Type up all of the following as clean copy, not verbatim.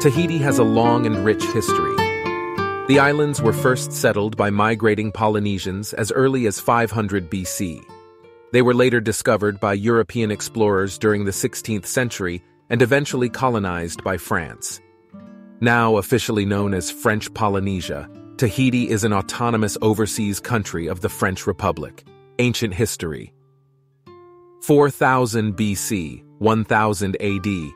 Tahiti has a long and rich history. The islands were first settled by migrating Polynesians as early as 500 BC. They were later discovered by European explorers during the 16th century and eventually colonized by France. Now officially known as French Polynesia, Tahiti is an autonomous overseas country of the French Republic. Ancient history. 4000 BC, 1000 AD.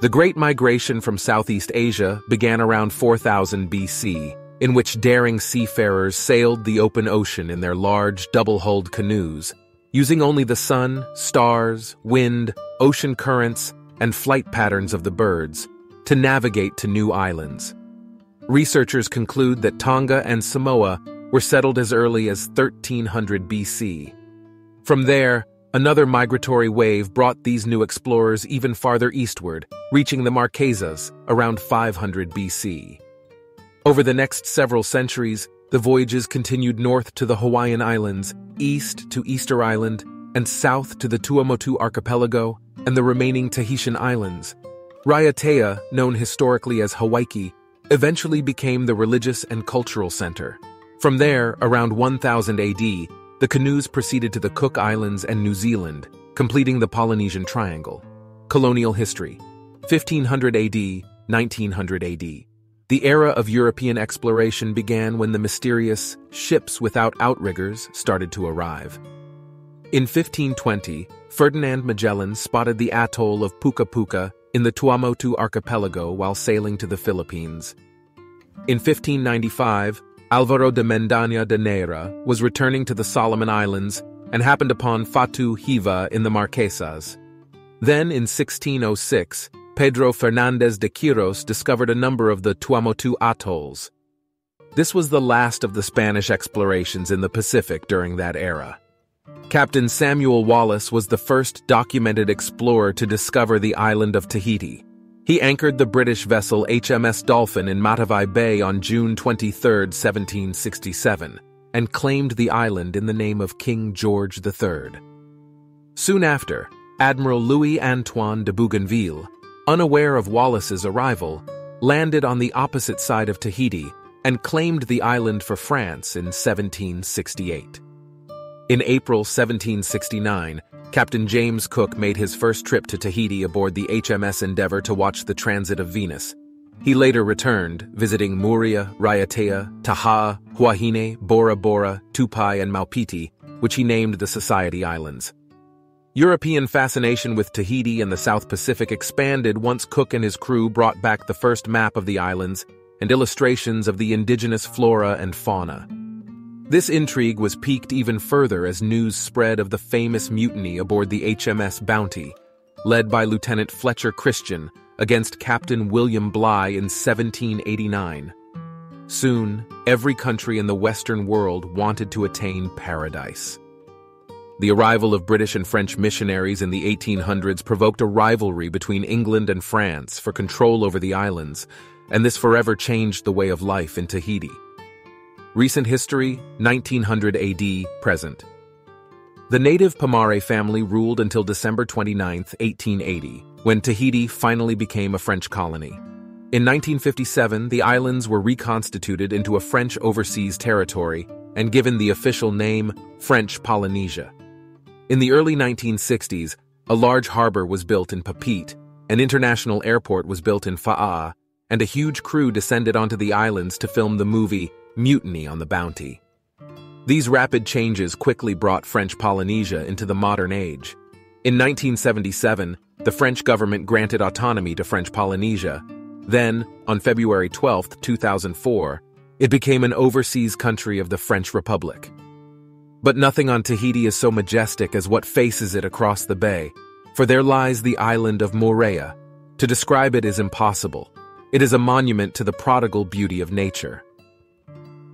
The Great Migration from Southeast Asia began around 4000 BC, in which daring seafarers sailed the open ocean in their large, double-hulled canoes, using only the sun, stars, wind, ocean currents, and flight patterns of the birds to navigate to new islands. Researchers conclude that Tonga and Samoa were settled as early as 1300 BC. From there, another migratory wave brought these new explorers even farther eastward, reaching the Marquesas around 500 BC. Over the next several centuries, the voyages continued north to the Hawaiian Islands, east to Easter Island, and south to the Tuamotu Archipelago and the remaining Tahitian islands. Raiatea, known historically as Hawaiki, eventually became the religious and cultural center. From there, around 1000 AD, the canoes proceeded to the Cook Islands and New Zealand, completing the Polynesian Triangle. Colonial history. 1500 AD, 1900 AD. The era of European exploration began when the mysterious ships without outriggers started to arrive. In 1520, Ferdinand Magellan spotted the atoll of Puka Puka in the Tuamotu Archipelago while sailing to the Philippines. In 1595, Alvaro de Mendaña de Neira was returning to the Solomon Islands and happened upon Fatu Hiva in the Marquesas. Then, in 1606, Pedro Fernández de Quiros discovered a number of the Tuamotu atolls. This was the last of the Spanish explorations in the Pacific during that era. Captain Samuel Wallis was the first documented explorer to discover the island of Tahiti. He anchored the British vessel HMS Dolphin in Matavai Bay on June 23, 1767, and claimed the island in the name of King George III. Soon after, Admiral Louis-Antoine de Bougainville, unaware of Wallis's arrival, landed on the opposite side of Tahiti and claimed the island for France in 1768. In April 1769, Captain James Cook made his first trip to Tahiti aboard the HMS Endeavour to watch the transit of Venus. He later returned, visiting Moorea, Raiatea, Taha'a, Huahine, Bora Bora, Tupai, and Maupiti, which he named the Society Islands. European fascination with Tahiti and the South Pacific expanded once Cook and his crew brought back the first map of the islands and illustrations of the indigenous flora and fauna. This intrigue was piqued even further as news spread of the famous mutiny aboard the HMS Bounty, led by Lieutenant Fletcher Christian against Captain William Bligh in 1789. Soon, every country in the Western world wanted to attain paradise. The arrival of British and French missionaries in the 1800s provoked a rivalry between England and France for control over the islands, and this forever changed the way of life in Tahiti. Recent history, 1900 AD, present. The native Pomare family ruled until December 29, 1880, when Tahiti finally became a French colony. In 1957, the islands were reconstituted into a French overseas territory and given the official name French Polynesia. In the early 1960s, a large harbor was built in Papeete, an international airport was built in Fa'a, and a huge crew descended onto the islands to film the movie Mutiny on the Bounty. These rapid changes quickly brought French Polynesia into the modern age. In 1977, the French government granted autonomy to French Polynesia. Then, on February 12, 2004, it became an overseas country of the French Republic. But nothing on Tahiti is so majestic as what faces it across the bay, for there lies the island of Moorea. To describe it is impossible. It is a monument to the prodigal beauty of nature.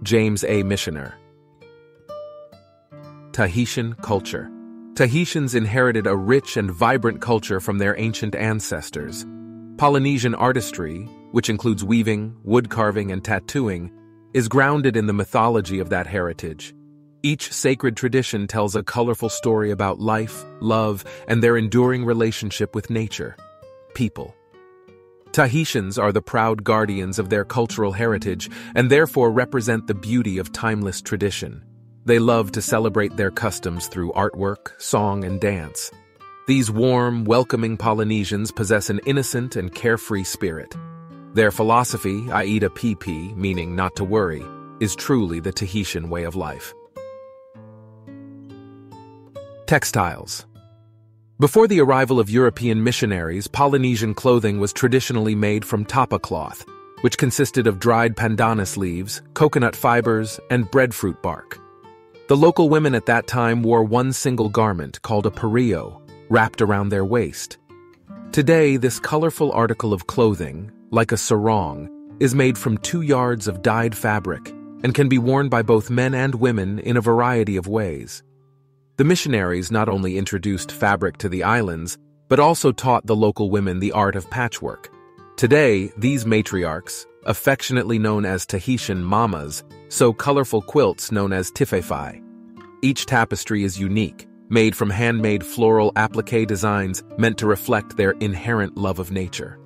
James A. Missioner. Tahitian culture. Tahitians inherited a rich and vibrant culture from their ancient ancestors. Polynesian artistry, which includes weaving, wood carving, and tattooing, is grounded in the mythology of that heritage. Each sacred tradition tells a colorful story about life, love, and their enduring relationship with nature. People. Tahitians are the proud guardians of their cultural heritage and therefore represent the beauty of timeless tradition. They love to celebrate their customs through artwork, song, and dance. These warm, welcoming Polynesians possess an innocent and carefree spirit. Their philosophy, Aida Pipi, meaning not to worry, is truly the Tahitian way of life. Textiles. Before the arrival of European missionaries, Polynesian clothing was traditionally made from tapa cloth, which consisted of dried pandanus leaves, coconut fibers, and breadfruit bark. The local women at that time wore one single garment, called a pareo, wrapped around their waist. Today, this colorful article of clothing, like a sarong, is made from 2 yards of dyed fabric and can be worn by both men and women in a variety of ways. The missionaries not only introduced fabric to the islands, but also taught the local women the art of patchwork. Today, these matriarchs, affectionately known as Tahitian mamas, sew colorful quilts known as tifefai. Each tapestry is unique, made from handmade floral applique designs meant to reflect their inherent love of nature.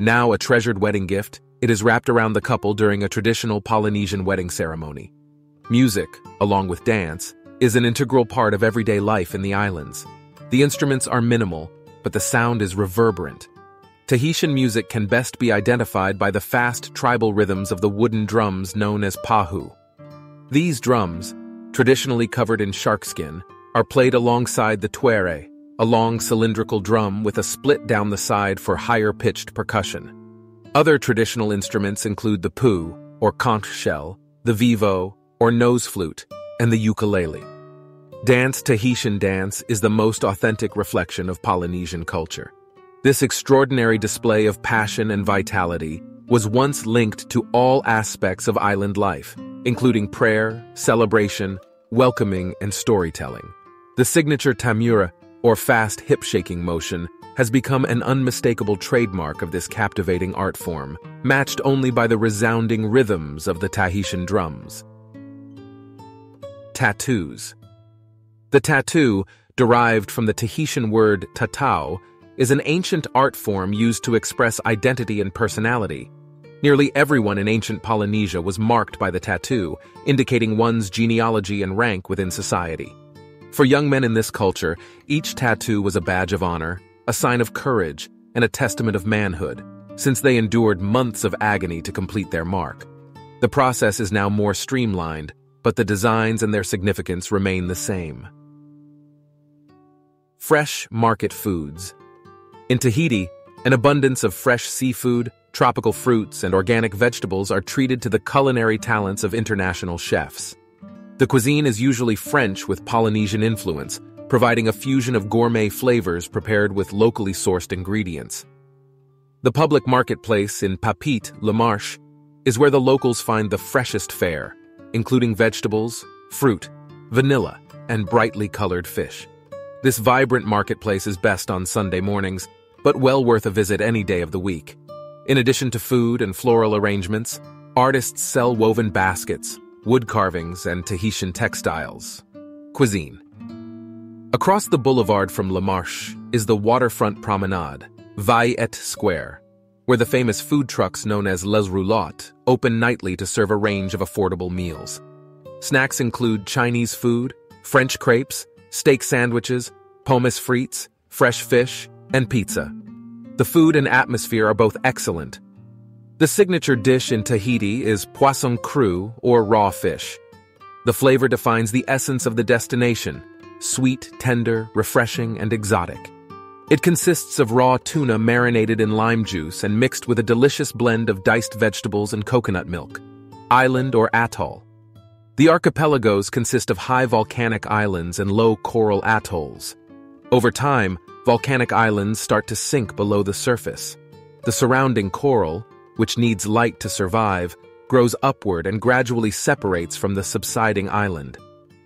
Now a treasured wedding gift, it is wrapped around the couple during a traditional Polynesian wedding ceremony. Music, along with dance, is an integral part of everyday life in the islands. The instruments are minimal, but the sound is reverberant. Tahitian music can best be identified by the fast tribal rhythms of the wooden drums known as pahu. These drums, traditionally covered in shark skin, are played alongside the tuere, a long cylindrical drum with a split down the side for higher-pitched percussion. Other traditional instruments include the pu, or conch shell, the vivo, or nose flute, and the ukulele. Tahitian dance is the most authentic reflection of Polynesian culture. This extraordinary display of passion and vitality was once linked to all aspects of island life, including prayer, celebration, welcoming, and storytelling. The signature tamura, or fast hip-shaking motion, has become an unmistakable trademark of this captivating art form, matched only by the resounding rhythms of the Tahitian drums. Tattoos. The tattoo, derived from the Tahitian word tatau, is an ancient art form used to express identity and personality. Nearly everyone in ancient Polynesia was marked by the tattoo, indicating one's genealogy and rank within society. For young men in this culture, each tattoo was a badge of honor, a sign of courage, and a testament of manhood, since they endured months of agony to complete their mark. The process is now more streamlined, but the designs and their significance remain the same. Fresh market foods. In Tahiti, an abundance of fresh seafood, tropical fruits, and organic vegetables are treated to the culinary talents of international chefs. The cuisine is usually French with Polynesian influence, providing a fusion of gourmet flavors prepared with locally sourced ingredients. The public marketplace in Papeete, Le Marché, is where the locals find the freshest fare, including vegetables, fruit, vanilla, and brightly colored fish. This vibrant marketplace is best on Sunday mornings, but well worth a visit any day of the week. In addition to food and floral arrangements, artists sell woven baskets, wood carvings, and Tahitian textiles. Cuisine. Across the boulevard from Le Marché is the waterfront promenade, Vaiete Square, where the famous food trucks known as Les Roulottes open nightly to serve a range of affordable meals. Snacks include Chinese food, French crepes, steak sandwiches, pomme frites, fresh fish, and pizza. The food and atmosphere are both excellent. The signature dish in Tahiti is poisson cru, or raw fish. The flavor defines the essence of the destination: sweet, tender, refreshing, and exotic. It consists of raw tuna marinated in lime juice and mixed with a delicious blend of diced vegetables and coconut milk. Island or atoll. The archipelagos consist of high volcanic islands and low coral atolls. Over time, volcanic islands start to sink below the surface. The surrounding coral, which needs light to survive, grows upward and gradually separates from the subsiding island.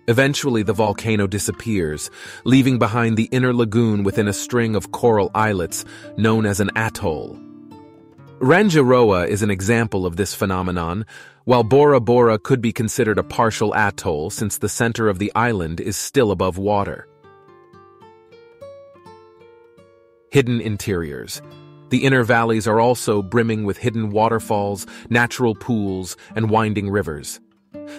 Eventually, the volcano disappears, leaving behind the inner lagoon within a string of coral islets known as an atoll. Rangiroa is an example of this phenomenon, while Bora Bora could be considered a partial atoll since the center of the island is still above water. Hidden interiors. The inner valleys are also brimming with hidden waterfalls, natural pools, and winding rivers.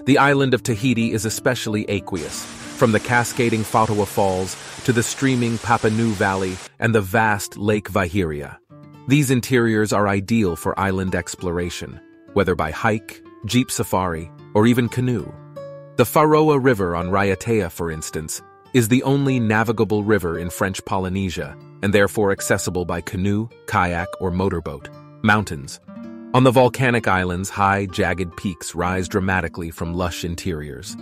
The island of Tahiti is especially aqueous, from the cascading Fa'atoa Falls to the streaming Papanui Valley and the vast Lake Vaiheria. These interiors are ideal for island exploration, whether by hike, jeep safari, or even canoe. The Faroa River on Raiatea, for instance, is the only navigable river in French Polynesia and therefore accessible by canoe, kayak, or motorboat. Mountains. On the volcanic islands, high, jagged peaks rise dramatically from lush interiors.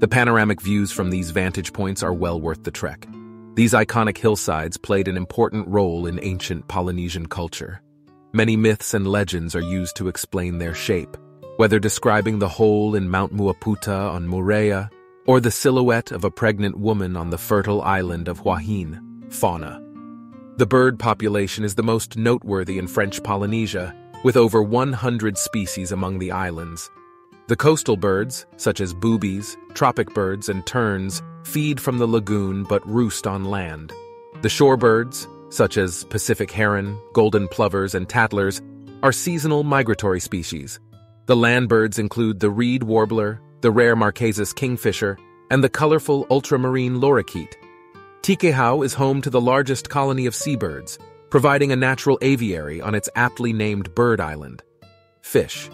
The panoramic views from these vantage points are well worth the trek. These iconic hillsides played an important role in ancient Polynesian culture. Many myths and legends are used to explain their shape, whether describing the hole in Mount Muaputa on Moorea or the silhouette of a pregnant woman on the fertile island of Huahine. Fauna. The bird population is the most noteworthy in French Polynesia, with over 100 species among the islands. The coastal birds, such as boobies, tropic birds, and terns, feed from the lagoon but roost on land. The shorebirds, such as Pacific heron, golden plovers, and tattlers, are seasonal migratory species. The land birds include the reed warbler, the rare Marquesas kingfisher, and the colorful ultramarine lorikeet. Tikehau is home to the largest colony of seabirds, providing a natural aviary on its aptly named bird island. Fish.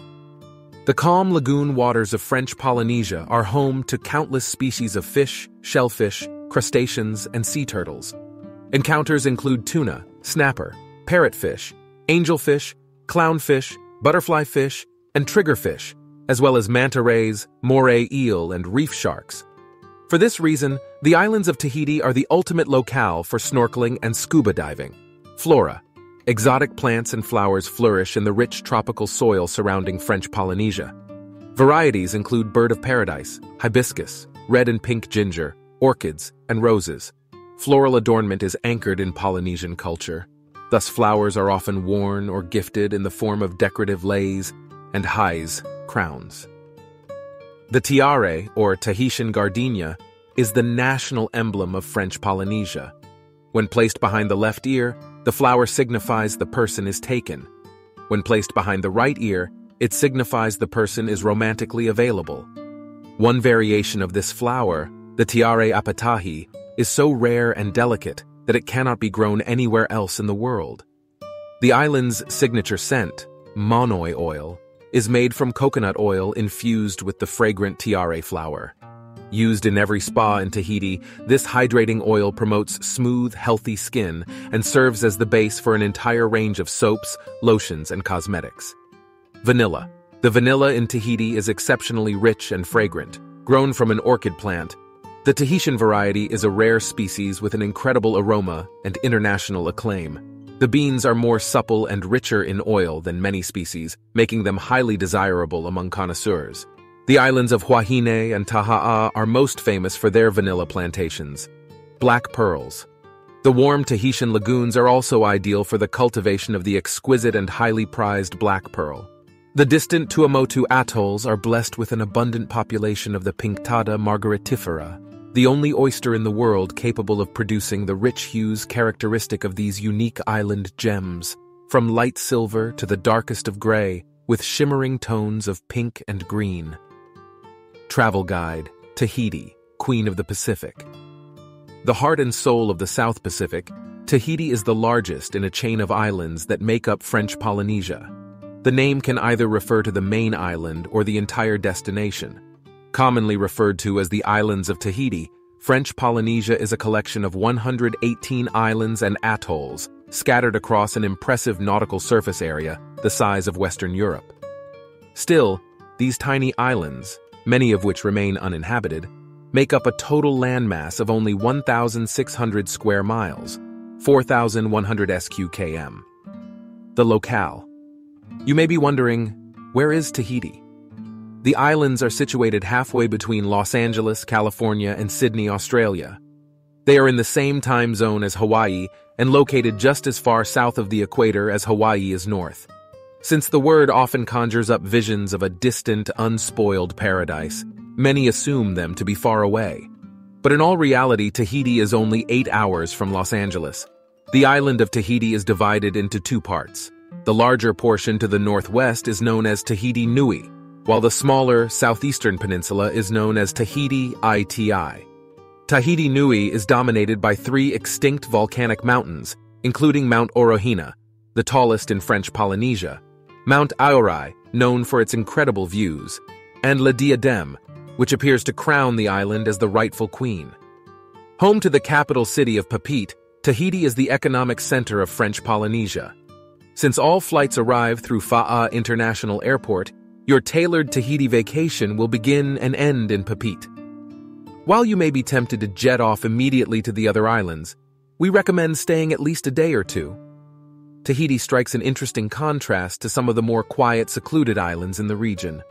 The calm lagoon waters of French Polynesia are home to countless species of fish, shellfish, crustaceans, and sea turtles. Encounters include tuna, snapper, parrotfish, angelfish, clownfish, butterflyfish, and triggerfish, as well as manta rays, moray eel, and reef sharks. For this reason, the islands of Tahiti are the ultimate locale for snorkeling and scuba diving. Flora. Exotic plants and flowers flourish in the rich tropical soil surrounding French Polynesia. Varieties include bird of paradise, hibiscus, red and pink ginger, orchids, and roses. Floral adornment is anchored in Polynesian culture. Thus, flowers are often worn or gifted in the form of decorative leis and hais, crowns. The tiare, or Tahitian gardenia, is the national emblem of French Polynesia. When placed behind the left ear, the flower signifies the person is taken. When placed behind the right ear, it signifies the person is romantically available. One variation of this flower, the tiare apatahi, is so rare and delicate that it cannot be grown anywhere else in the world. The island's signature scent, monoi oil, is made from coconut oil infused with the fragrant tiare flower. Used in every spa in Tahiti, this hydrating oil promotes smooth, healthy skin and serves as the base for an entire range of soaps, lotions, and cosmetics. Vanilla. The vanilla in Tahiti is exceptionally rich and fragrant. Grown from an orchid plant, the Tahitian variety is a rare species with an incredible aroma and international acclaim. The beans are more supple and richer in oil than many species, making them highly desirable among connoisseurs. The islands of Huahine and Taha'a are most famous for their vanilla plantations. Black pearls. The warm Tahitian lagoons are also ideal for the cultivation of the exquisite and highly prized black pearl. The distant Tuamotu atolls are blessed with an abundant population of the Pinctada margaritifera, the only oyster in the world capable of producing the rich hues characteristic of these unique island gems, from light silver to the darkest of gray, with shimmering tones of pink and green. Travel guide, Tahiti, Queen of the Pacific. The heart and soul of the South Pacific, Tahiti is the largest in a chain of islands that make up French Polynesia. The name can either refer to the main island or the entire destination. Commonly referred to as the Islands of Tahiti, French Polynesia is a collection of 118 islands and atolls scattered across an impressive nautical surface area the size of Western Europe. Still, these tiny islands, many of which remain uninhabited, make up a total landmass of only 1,600 square miles, 4,100 sqkm. The locale. You may be wondering, where is Tahiti? The islands are situated halfway between Los Angeles, California, and Sydney, Australia. They are in the same time zone as Hawaii and located just as far south of the equator as Hawaii is north. Since the word often conjures up visions of a distant, unspoiled paradise, many assume them to be far away. But in all reality, Tahiti is only 8 hours from Los Angeles. The island of Tahiti is divided into two parts. The larger portion to the northwest is known as Tahiti Nui, while the smaller, southeastern peninsula is known as Tahiti Iti. Tahiti Nui is dominated by three extinct volcanic mountains, including Mount Orohina, the tallest in French Polynesia, Mount Aorai, known for its incredible views, and La Diadème, which appears to crown the island as the rightful queen. Home to the capital city of Papeete, Tahiti is the economic center of French Polynesia. Since all flights arrive through Fa'a International Airport, your tailored Tahiti vacation will begin and end in Papeete. While you may be tempted to jet off immediately to the other islands, we recommend staying at least a day or two. Tahiti strikes an interesting contrast to some of the more quiet, secluded islands in the region,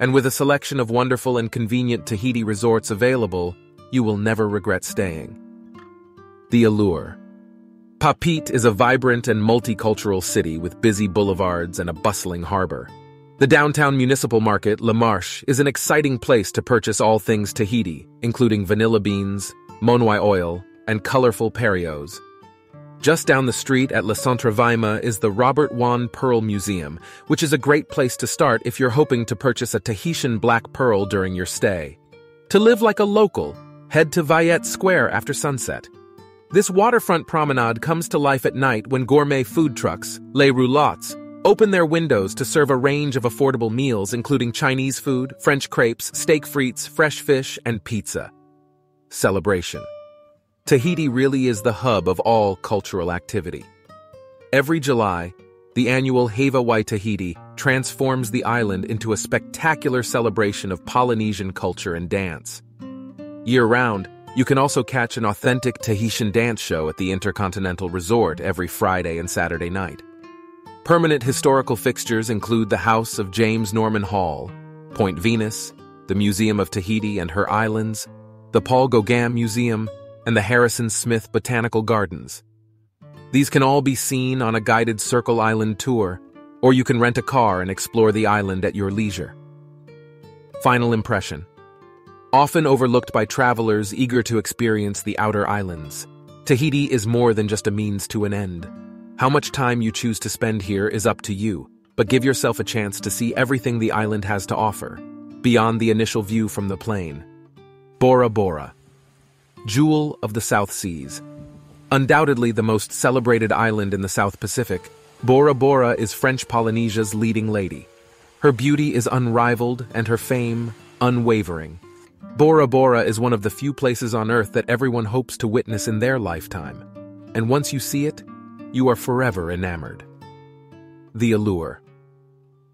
and with a selection of wonderful and convenient Tahiti resorts available, you will never regret staying. The allure. Papeete is a vibrant and multicultural city with busy boulevards and a bustling harbor. The downtown municipal market, Le Marché, is an exciting place to purchase all things Tahiti, including vanilla beans, monoi oil, and colorful pareos. Just down the street at La Centravaima is the Robert Juan Pearl Museum, which is a great place to start if you're hoping to purchase a Tahitian black pearl during your stay. To live like a local, head to Vaiete Square after sunset. This waterfront promenade comes to life at night when gourmet food trucks, Les Roulottes, open their windows to serve a range of affordable meals including Chinese food, French crepes, steak frites, fresh fish, and pizza. Celebration. Tahiti really is the hub of all cultural activity. Every July, the annual Heva Wai Tahiti transforms the island into a spectacular celebration of Polynesian culture and dance. Year-round, you can also catch an authentic Tahitian dance show at the Intercontinental Resort every Friday and Saturday night. Permanent historical fixtures include the House of James Norman Hall, Point Venus, the Museum of Tahiti and her islands, the Paul Gauguin Museum, and the Harrison Smith Botanical Gardens. These can all be seen on a guided Circle Island tour, or you can rent a car and explore the island at your leisure. Final impression. Often overlooked by travelers eager to experience the outer islands, Tahiti is more than just a means to an end. How much time you choose to spend here is up to you, but give yourself a chance to see everything the island has to offer, beyond the initial view from the plane. Bora Bora. Jewel of the South Seas. Undoubtedly the most celebrated island in the South Pacific, Bora Bora is French Polynesia's leading lady. Her beauty is unrivaled and her fame unwavering. Bora Bora is one of the few places on Earth that everyone hopes to witness in their lifetime, and once you see it, you are forever enamored. The allure.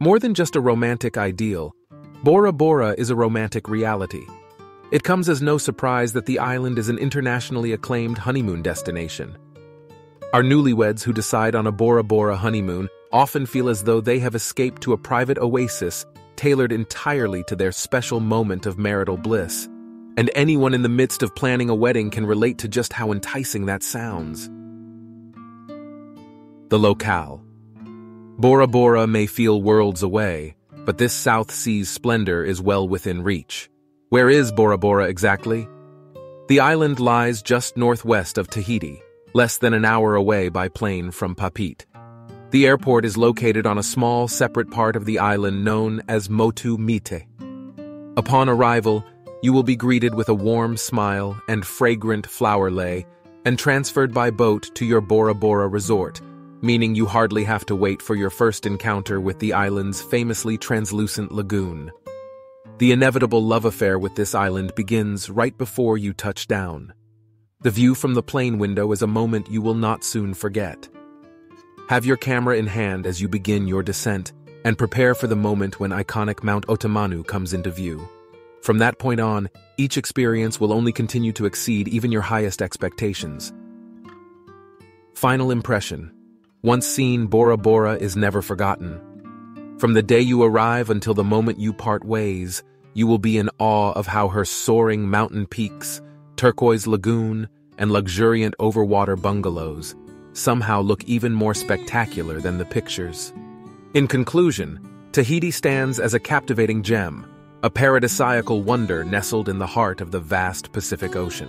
More than just a romantic ideal, Bora Bora is a romantic reality. It comes as no surprise that the island is an internationally acclaimed honeymoon destination. Our newlyweds who decide on a Bora Bora honeymoon often feel as though they have escaped to a private oasis tailored entirely to their special moment of marital bliss, and anyone in the midst of planning a wedding can relate to just how enticing that sounds. The locale. Bora Bora may feel worlds away, but this South Seas splendor is well within reach. Where is Bora Bora exactly? The island lies just northwest of Tahiti, less than an hour away by plane from Papeete. The airport is located on a small, separate part of the island known as Motu Mite. Upon arrival, you will be greeted with a warm smile and fragrant flower lei, and transferred by boat to your Bora Bora resort, meaning you hardly have to wait for your first encounter with the island's famously translucent lagoon. The inevitable love affair with this island begins right before you touch down. The view from the plane window is a moment you will not soon forget. Have your camera in hand as you begin your descent, and prepare for the moment when iconic Mount Otamanu comes into view. From that point on, each experience will only continue to exceed even your highest expectations. Final impression. Once seen, Bora Bora is never forgotten. From the day you arrive until the moment you part ways, you will be in awe of how her soaring mountain peaks, turquoise lagoon, and luxuriant overwater bungalows somehow look even more spectacular than the pictures. In conclusion, Tahiti stands as a captivating gem, a paradisiacal wonder nestled in the heart of the vast Pacific Ocean.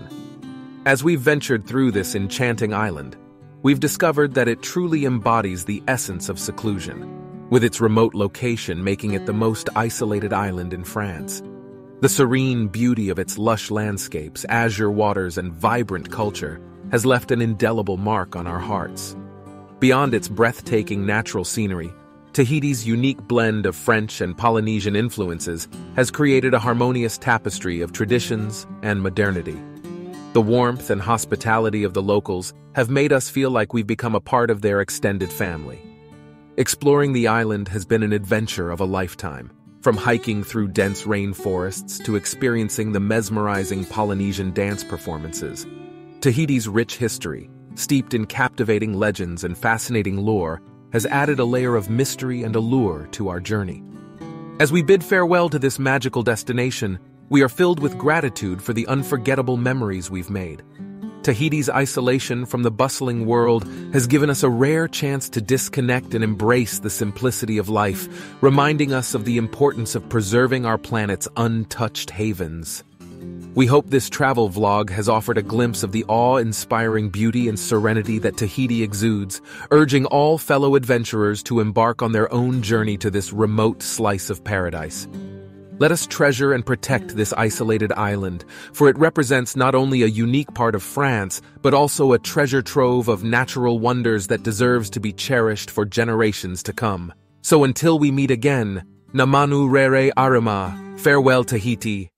As we've ventured through this enchanting island, we've discovered that it truly embodies the essence of seclusion, with its remote location making it the most isolated island in France. The serene beauty of its lush landscapes, azure waters, and vibrant culture has left an indelible mark on our hearts. Beyond its breathtaking natural scenery, Tahiti's unique blend of French and Polynesian influences has created a harmonious tapestry of traditions and modernity. The warmth and hospitality of the locals have made us feel like we've become a part of their extended family. Exploring the island has been an adventure of a lifetime, from hiking through dense rainforests to experiencing the mesmerizing Polynesian dance performances. Tahiti's rich history, steeped in captivating legends and fascinating lore, has added a layer of mystery and allure to our journey. As we bid farewell to this magical destination, we are filled with gratitude for the unforgettable memories we've made. Tahiti's isolation from the bustling world has given us a rare chance to disconnect and embrace the simplicity of life, reminding us of the importance of preserving our planet's untouched havens. We hope this travel vlog has offered a glimpse of the awe-inspiring beauty and serenity that Tahiti exudes, urging all fellow adventurers to embark on their own journey to this remote slice of paradise. Let us treasure and protect this isolated island, for it represents not only a unique part of France, but also a treasure trove of natural wonders that deserves to be cherished for generations to come. So until we meet again, Namanu Rere Arima, farewell Tahiti.